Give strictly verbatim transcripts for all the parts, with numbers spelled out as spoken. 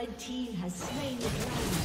Red team has slain the dragon.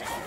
Yeah.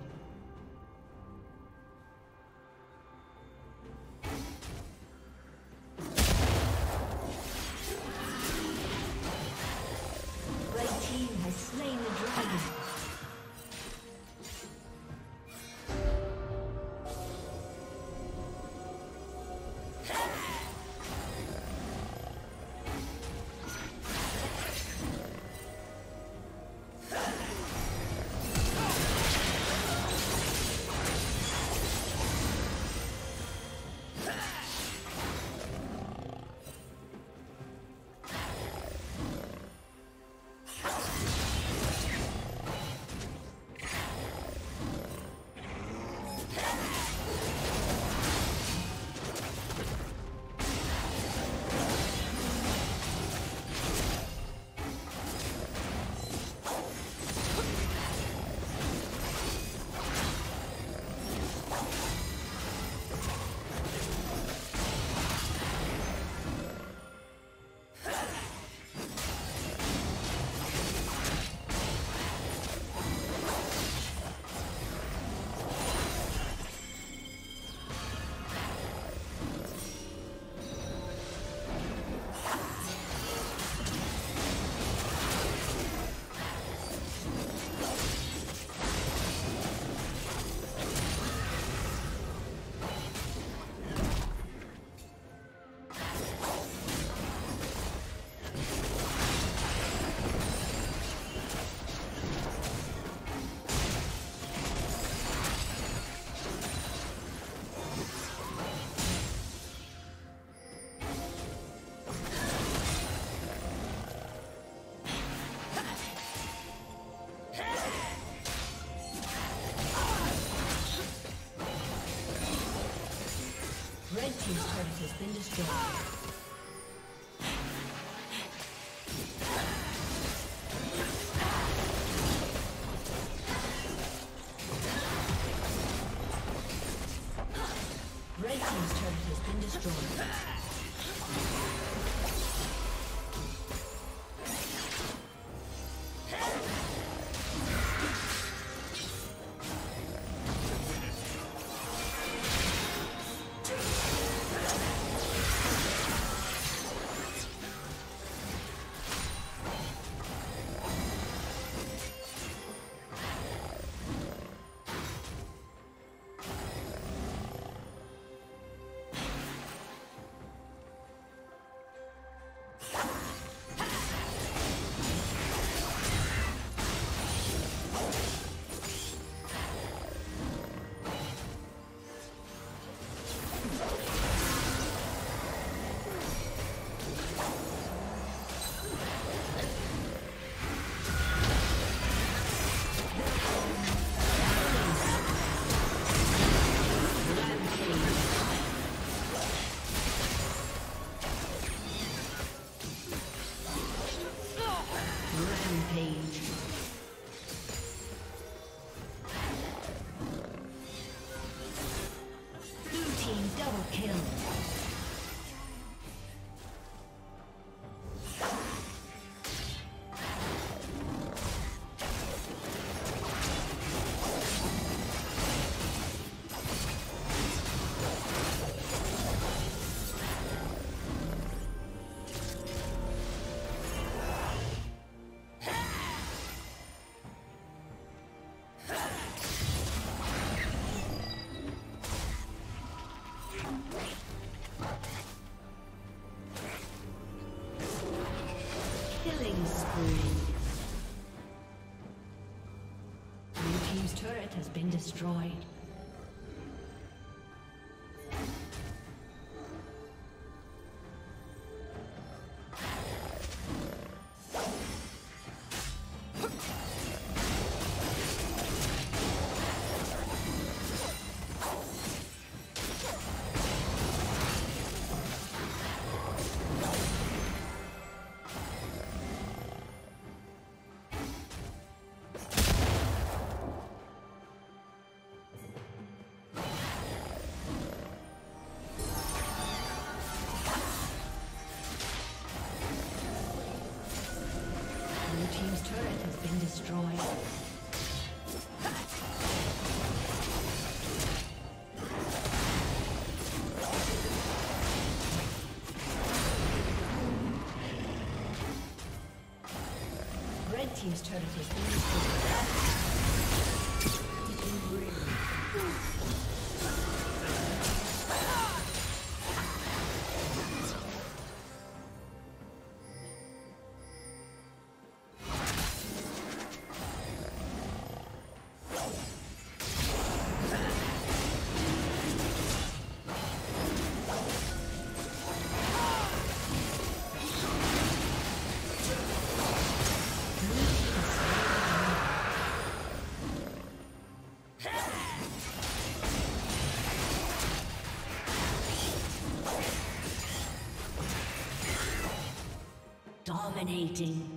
His turret has been destroyed. Has been destroyed. team's turret has been destroyed. Team's turret has been destroyed. Dominating.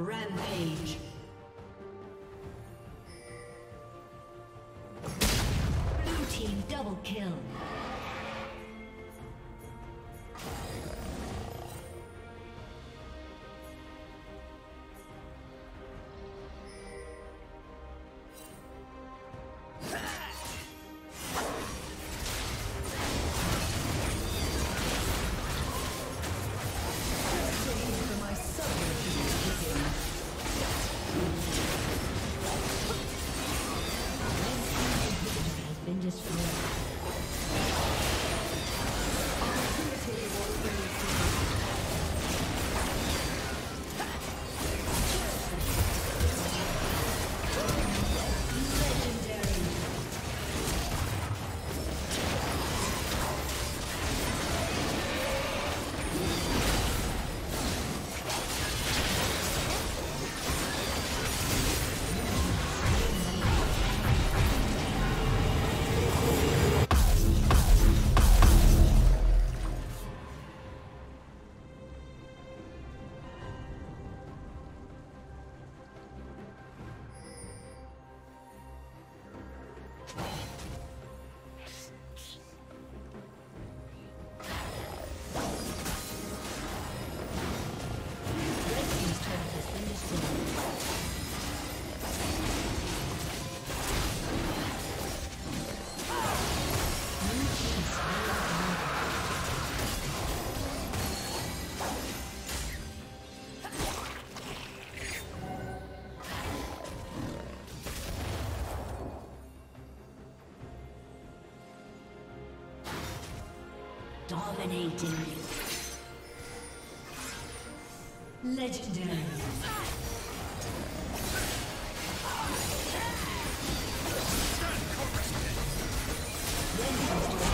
Rampage. Blue team double kill. Dominating. Legendary. Stand corrected.